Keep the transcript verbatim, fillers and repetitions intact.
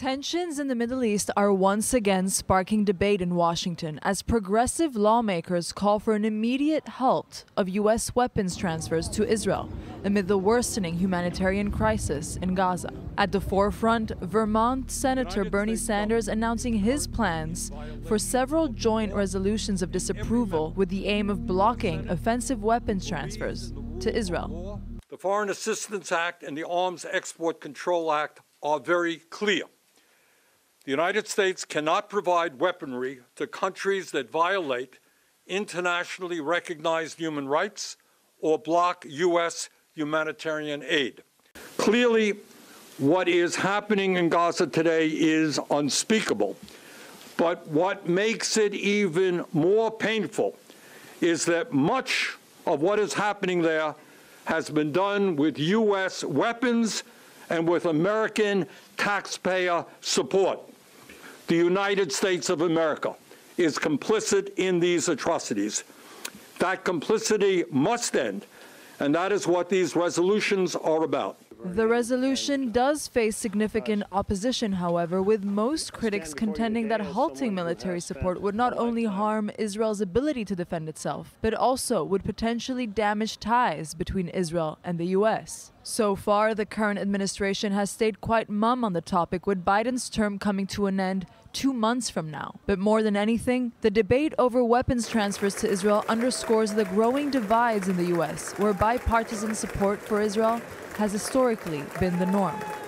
Tensions in the Middle East are once again sparking debate in Washington as progressive lawmakers call for an immediate halt of U S weapons transfers to Israel amid the worsening humanitarian crisis in Gaza. At the forefront, Vermont Senator Bernie Sanders announcing his plans for several joint resolutions of disapproval with the aim of blocking offensive weapons transfers to Israel. The Foreign Assistance Act and the Arms Export Control Act are very clear. The United States cannot provide weaponry to countries that violate internationally recognized human rights or block U S humanitarian aid. Clearly, what is happening in Gaza today is unspeakable. But what makes it even more painful is that much of what is happening there has been done with U S weapons and with American taxpayer support. The United States of America is complicit in these atrocities. That complicity must end, and that is what these resolutions are about. The resolution does face significant opposition, however, with most critics contending that halting military support would not only harm Israel's ability to defend itself, but also would potentially damage ties between Israel and the U S So far, the current administration has stayed quite mum on the topic, with Biden's term coming to an end two months from now. But more than anything, the debate over weapons transfers to Israel underscores the growing divides in the U S, where bipartisan support for Israel has historically been the norm.